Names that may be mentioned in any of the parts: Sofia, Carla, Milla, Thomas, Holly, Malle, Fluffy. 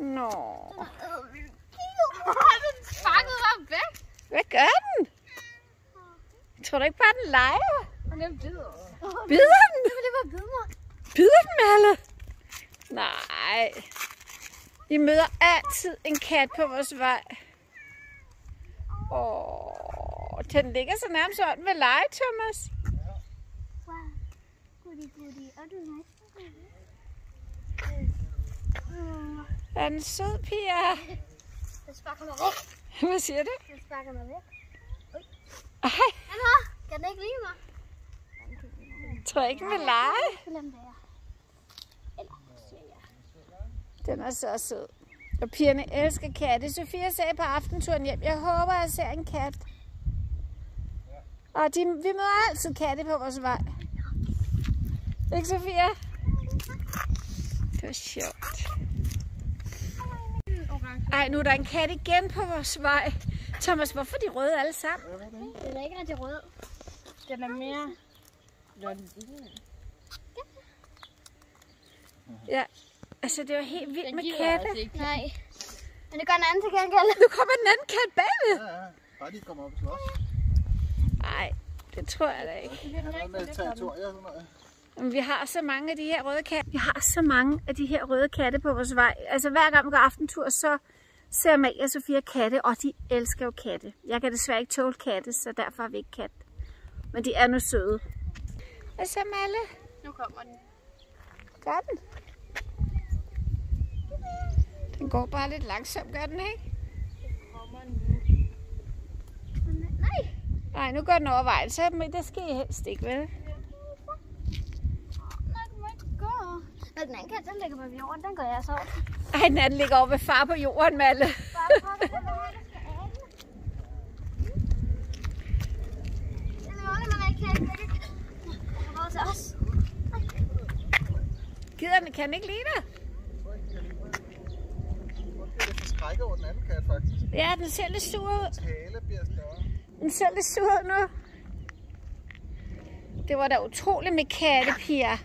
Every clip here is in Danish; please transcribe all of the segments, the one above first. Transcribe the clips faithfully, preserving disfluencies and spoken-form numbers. Nå. Den fangede mig væk. Hvad gør den? Jeg tror da ikke bare, den leger. Den bider. Bider den? Den vil lige bare bide mig. Bider den, Malle? Nej. I møder altid en kat på vores vej. Åh, den ligger så nærmest sådan ved lege, Thomas. Wow. Goodie, goodie. Er du er den sød, Pia? Den sparker mig væk. Hvad siger du? Den sparker mig væk. Ui. Ej. Kan den ikke lide mig? Jeg tror ikke, den vil lege. Den er så sød. Og pigerne elsker katte. Sofia sagde på aftenturen hjem, jeg håber, jeg ser en kat. Og de, vi møder altid katte på vores vej. Ikke, Sofia? Det var sjovt. Ej, nu er der en kat igen på vores vej. Thomas, hvorfor er de røde alle sammen? Det er ikke rigtig rød. Den er mere... Ja, altså det var helt vildt med katte. Nej, men det gør en anden til gengæld. Nu kommer den anden kat bagved. Ja, ja. Bare lige kommer op og slås. Nej, det tror jeg da ikke. Det er noget med territorier. Vi har så mange af de her røde katte. Vi har så mange af de her røde katte på vores vej. Altså hver gang vi går aftentur, så ser Malle og Sofia katte, og de elsker jo katte. Jeg kan desværre ikke tåle katte, så derfor har vi ikke kat. Men de er nu søde. Hvad så, Malle? Nu kommer den. Gør den? Den går bare lidt langsomt, gør den ikke? Den kommer nu. Nej! Nej, nu går den over vejen, så det skal I helst ikke, vel? Når den anden kat, den ligger på jorden, den går jeg så over. Ej, den anden ligger over ved far på jorden, Malle. Far på jorden, den skal af. Den er ordentligt, man ikke kan ikke. Den kommer over til os. Giderne kan ikke lide dig. Den kan skrække over den anden kat, faktisk. Ja, den ser lidt sur ud. Tale bliver større. Den ser lidt sur ud nu. Det var da utroligt med katte, piger.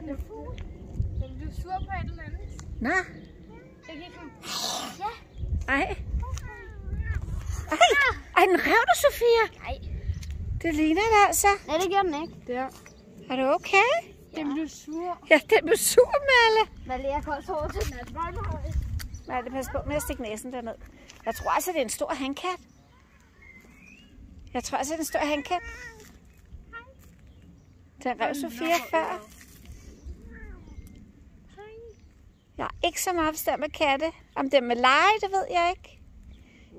Den er fugl. Den blev sur på et eller andet. Nå. Jeg gik den. Ja. Ej. Ej. Ej, den rev du, Sofia. Nej. Det ligner det altså. Nej, det gjorde den ikke. Ja. Er du okay? Ja. Den blev sur. Ja, den blev sur, Malle. Malle, jeg koldt over til den. Malle, pas på med at stikke næsen derned. Jeg tror altså, det er en stor hankat. Jeg tror altså, det er en stor hankat. Den rev Sofia før. Jeg er ikke så meget forstand med katte. Om det med lege, det ved jeg ikke.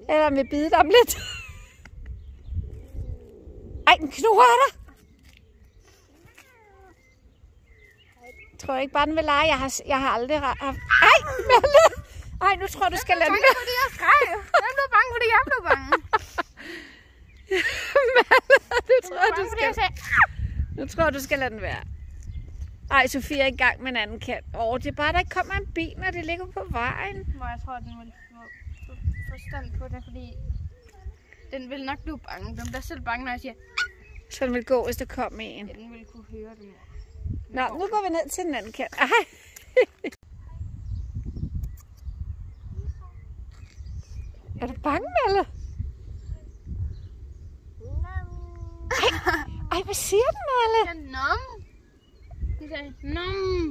Eller om jeg bider dem lidt. Ej, den knurrer dig. Jeg tror ikke bare, den vil lege. Jeg har, jeg har aldrig haft... Ej, Malle! Ej, nu tror du, skal lade mig. Jeg blev bange, fordi jeg skreg. Jeg blev bange, fordi jeg blev bange. Malle, nu tror jeg, du skal... Nu tror du, skal lade den være. Ej, Sofia er i gang med en anden kat. Åh, det er bare, der ikke kommer en bil, når det ligger på vejen. Nå, jeg tror, den vil få forstand på det, fordi den vil nok blive bange. Den bliver selv bange, når jeg siger... Så den vil gå, hvis der kommer en. Ja, den vil kunne høre det. Nå, nu går vi ned til den anden kat. Ej. Er du bange, Malle? Ej. Ej, hvad siger den, Malle? Den er de sagde, nom.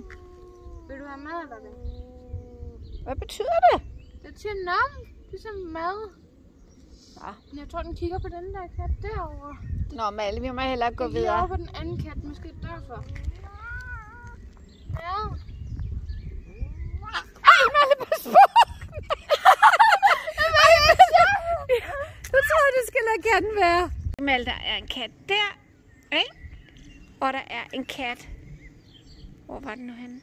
Vil du have mad eller hvad? Hvad betyder det? Det betyder nom. Ligesom mad. Ja. Jeg tror, den kigger på den der kat derovre. Nå, Malle, vi må hellere gå videre. Jeg kigger på den anden kat, måske derfor. Ja. Ej, Malle, pas på! Jeg tror, det skal lade katten være. Malle, der er en kat der. Ikke? Og der er en kat. Hvor var den nu henne?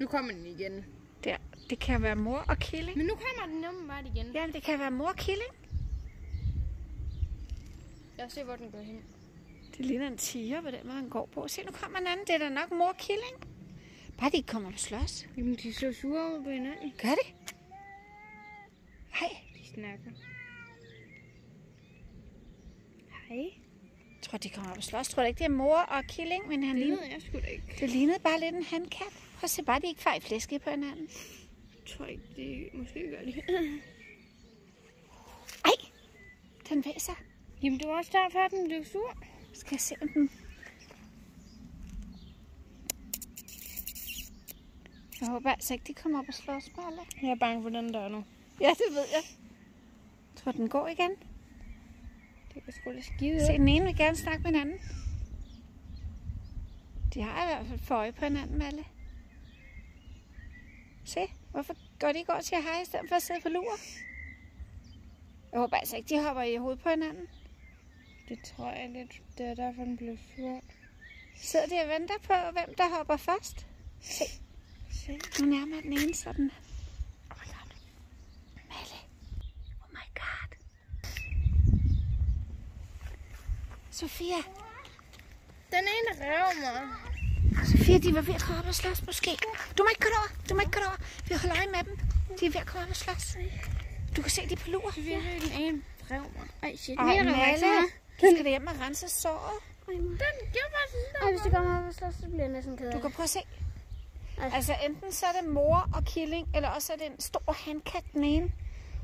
Nu kommer den igen. Der. Det kan være mor og killing. Men nu kommer den nemlig bare igen. Jamen, det kan være mor og killing. Jeg ser, hvor den går hen. Det ligner en tiger, hvad den måde, han går på. Se, nu kommer en anden. Det er da nok mor og killing. Bare de ikke kommer på slås. Jamen, de slår sure over på hinanden. Gør det? Hej. De snakker. Hej. Jeg tror, de kommer op og slås. Jeg tror ikke, det er mor og killing, men han lignede... Det lignede bare lidt en hankat. Prøv at se bare, de ikke fejl flæske på hinanden. Jeg tror ikke, de måske gør det. Ej, den væser. Jamen, det var også derfor, den blev sur. Skal jeg se om den... Jeg håber altså ikke, de kommer op og slår os, Malle. Jeg er bange for den der nu. Ja, det ved jeg. Jeg tror, den går igen. Det kan sgu da skide. Se, den ene vil gerne snakke med den anden. De har i hvert fald for øje på hinanden, Malle. Se, hvorfor går de ikke over og siger hej, i stedet for at sidde på lur? Jeg håber altså ikke, de hopper i hovedet på hinanden. Det tror jeg lidt. Det er derfor, den blev sur. Sidder de og venter på, hvem der hopper først? Se. Se. Nu nærmer den ene sådan. Oh my god. Malle. Oh my god. Sofia. Den ene røver mig. Sofia, de var ved at komme op og slås måske. Du må ikke gå derover. Du må ikke gå derover. Vi holder øje med dem. De er ved at komme op og slås. Du kan se, de er på lur. Sofia, den ene røver mig. Ej, shit. Ej, Malle. Du skal da hjem og rense såret. Den gør mig sådan. Ej, hvis du kommer op og slås, så bliver jeg næsten ked af. Du kan prøve at se. Altså enten så er det mor og killing, eller også er det en stor handkat den ene.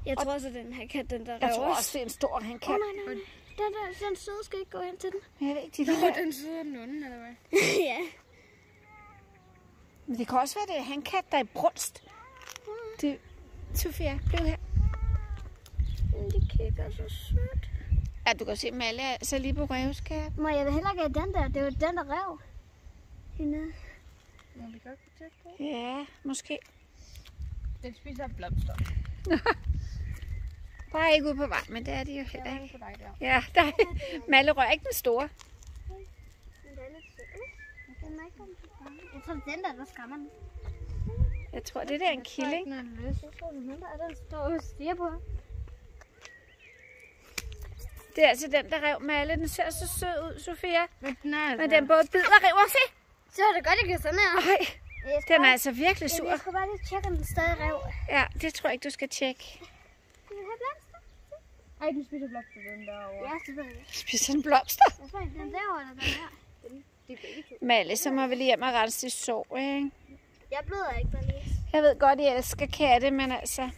Jeg tror også, det er en handkat, den der røver. Jeg tror også, det er en stor handkat. Oh, nej, nej, nej. Den der, den søde skal ikke gå hen til den. Jeg ved ikke, de der... Nå, den søde den onde, eller hvad? Ja. Men det kan også være, det er handkat, der er i brunst. Mm. Sofia, bliv her. Det kigger så sødt. Ja, du kan se Malle så lige på revskab. Må jeg da heller ikke have den der? Det er jo den der rev. Hende. Må vi godt blive tæt på? Ja, måske. Den spiser blomster. Bare ikke ude på vej, men det er de jo heller ikke. Jeg er på dig der. Ja, der er... Malle rører ikke den store. Jeg tror, den der, der skammer den. Jeg tror, det der er en killing. Jeg tror, den der, der står og stiger på. Det er altså den, der rev Malle. Den ser så sød ud, Sofia. Men den, er altså... men den både bider og river. Se! Så er det godt, jeg kan sådan her. Ej, den er altså virkelig sur. Jeg skal bare lige tjekke, om den stadig rev. Ja, det tror jeg ikke, du skal tjekke. Ej, den spiser blomster, den derovre. Ja, selvfølgelig. Spiser den blomster? Jeg tror ikke, den derovre eller den her. De er begge to. Malle, så må vi lige hjem og rense dit sår, ikke? Jeg bløder ikke bare lige. Jeg ved godt, I elsker katte, men altså...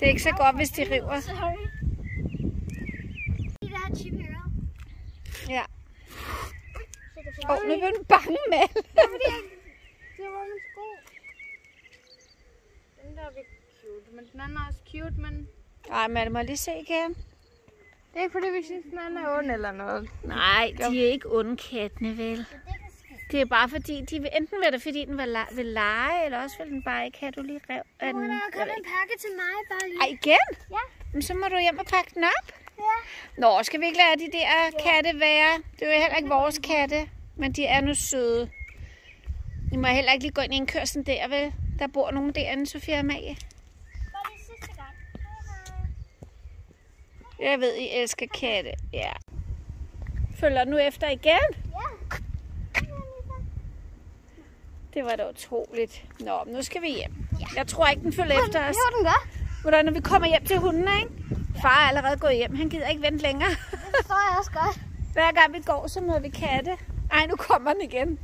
Det er ikke så godt, hvis de river. Sorry. Det er cheap hero. Ja. Åh, oh, nu blev den bange, Malle. Det var fordi, jeg... Det var min sko. Den der er virkelig cute, men den anden er også cute, men... Ej, Malle, må lige se igen. Det er ikke fordi, vi synes, den anden er ond eller noget. Nej, de er ikke onde kattene, vel? Det er bare fordi, de vil, enten var det fordi, den vil, vil lege, eller også vil den bare ikke have, du lige rev af den. Du må da komme en pakke til mig, bare lige. Ej, igen? Ja. Men så må du hjem og pakke den op. Ja. Nå, skal vi ikke lade de der katte være? Det er jo heller ikke vores katte, men de er nu søde. I må heller ikke lige gå ind i indkørslen der, vel? Der bor nogen derinde, Sofia og Malle. Jeg ved, I elsker katte. Ja. Følger nu efter igen? Ja. Det var da utroligt. Nå, nu skal vi hjem. Ja. Jeg tror ikke, den følger efter os. Jo, den gør. Hvordan, når vi kommer hjem til hunden, ikke? Far er allerede gået hjem. Han gider ikke vente længere. Det forstår jeg også godt. Hver gang vi går, så møder vi katte. Ej, nu kommer den igen.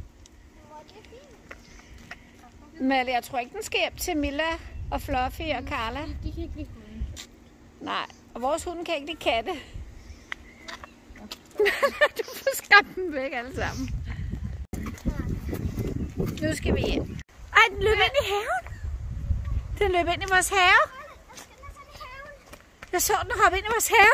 Malle, jeg tror ikke, den skal hjem til Milla og Fluffy og Carla. De kan ikke lide hunden. Nej. Og vores hunde kan ikke lide katte. Du får skræmt dem væk alle sammen. Nu skal vi hjem. Ej, den løb ind i haven. Den løb ind i vores have. Jeg så den hoppe ind i vores have.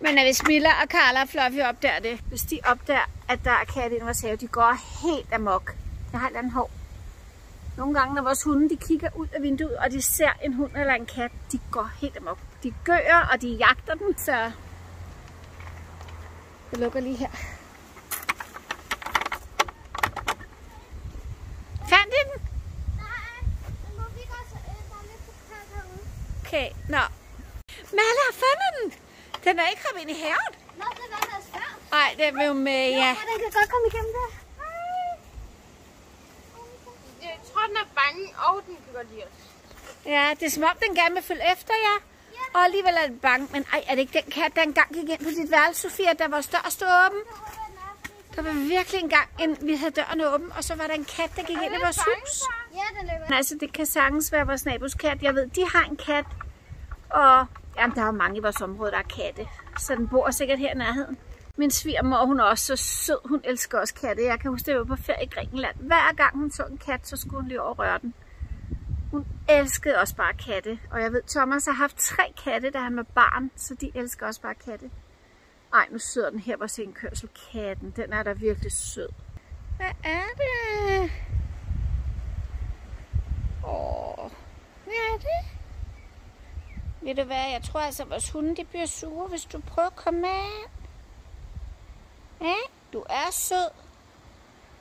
Men når vi Milla og Carla og Fluffy opdager det. Hvis de opdager, at der er katte i vores have, de går helt amok. Jeg har et eller andet hår. Nogle gange, når vores hunde de kigger ud af vinduet, og de ser en hund eller en kat, de går helt amok. De gør, og de jagter den, så jeg lukker lige her. Fandt I den? Nej, den må vi godt være lidt på kære derude. Okay, nå. Malle har fundet den! Den er ikke kommet ind i haven. Nå, det var der før. Nej, den var jo med, ja. Nå, den kan godt komme igennem der. Den er bange, og den kan godt lide os. Ja, det er som om, den gerne vil følge efter jer. Ja. Og alligevel er den bange. Men ej, er det ikke den kat, der engang gik ind på dit værelse, Sofia, der var størst åben? Der var virkelig engang, en, vi havde døren åben, og så var der en kat, der gik ind i vores hus. Ja, den løber. Altså, det kan sagtens være vores nabos kat. Jeg ved, de har en kat, og jamen, der er mange i vores område, der er katte. Så den bor sikkert her i nærheden. Min svigermor, hun er også så sød. Hun elsker også katte. Jeg kan huske, det var på ferie i Grækenland. Hver gang hun så en kat, så skulle hun lige over og røre den. Hun elskede også bare katte. Og jeg ved, Thomas har haft tre katte, da han var barn, så de elsker også bare katte. Ej, nu sidder den her på sin kørsel. Katten, den er da virkelig sød. Hvad er det? Åh, hvad er det? Ved du hvad, jeg tror altså, at vores hunde de bliver sure, hvis du prøver at komme af. Ja, du er sød,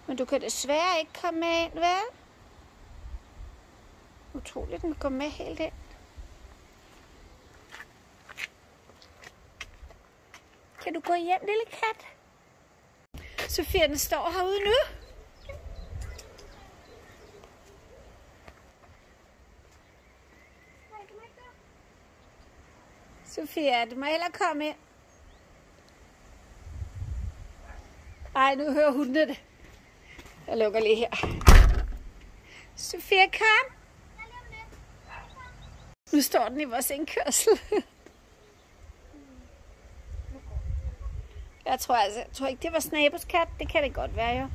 men du kan desværre ikke komme af, vel? Utroligt, den går med helt ind. Kan du gå hjem, lille kat? Sofia, den står herude nu. Sofia, du må hellere komme ind. Ej, nu hører hundene det. Jeg lukker lige her. Sofia, kom. Nu står den i vores indkørsel. Jeg tror altså, jeg tror ikke, det var snabels kat. Det kan det godt være, jo.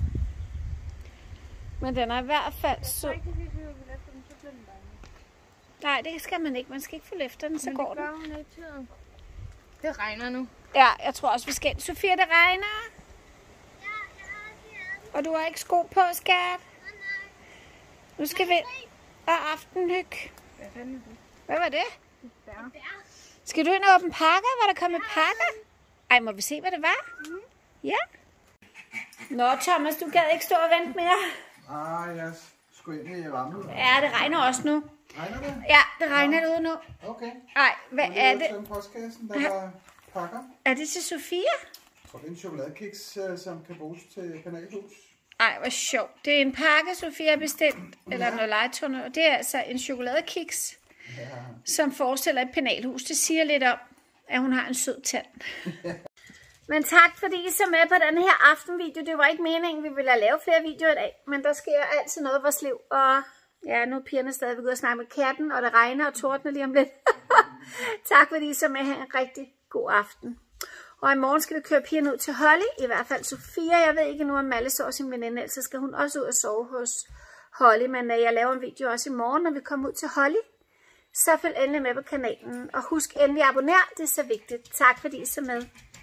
Men den er i hvert fald sød. Jeg tror ikke, vi vil efter den, så bliver den bange. Nej, det skal man ikke. Man skal ikke følge efter den, så går den. Men det gør hun. Det regner nu. Ja, jeg tror også, vi skal ind. Sofia, det regner. Ja, jeg har også hjemme. Og du har ikke sko på, skat? Nej, nej. Nu skal vi ind og aftenhygge. Hvad fanden er det? Hvad var det? Det er bær. Skal du ind og åbne pakker? Var der kommet pakker? Ej, må vi se, hvad det var? Mm. Ja. Nå, Thomas, du gad ikke stå og vente mere. Ah, jeg skulle ind i varmen. Ja, det regner også nu. Regner det? Ja, det regner ja. Ud nu. Okay. Ej, hvad er det? Det var postkassen, der var pakker. Er det til Sofia? Jeg tror, det er en chokoladekiks, som kan bruges til kanalhus. Ej, hvor sjovt. Det er en pakke, Sofia har bestilt. Eller ja. Noget legetøjne. Og det er altså en chokoladekiks. Ja. Som forestiller et penalhus. Det siger lidt om, at hun har en sød tand. Men tak fordi I så med på den her aftenvideo. Det var ikke meningen, vi ville lave flere videoer i dag. Men der sker altid noget i vores liv. Og ja, nu er pigerne stadig begyndt at snakke med katten. Og det regner og tordner lige om lidt. Tak fordi I så med. Ha' en rigtig god aften. Og i morgen skal vi køre pigerne ud til Holly. I hvert fald Sofia. Jeg ved ikke endnu om Malle sover sin veninde. Ellers så skal hun også ud og sove hos Holly. Men jeg laver en video også i morgen, når vi kommer ud til Holly. Så følg endelig med på kanalen, og husk endelig at abonnere, det er så vigtigt. Tak fordi I så med.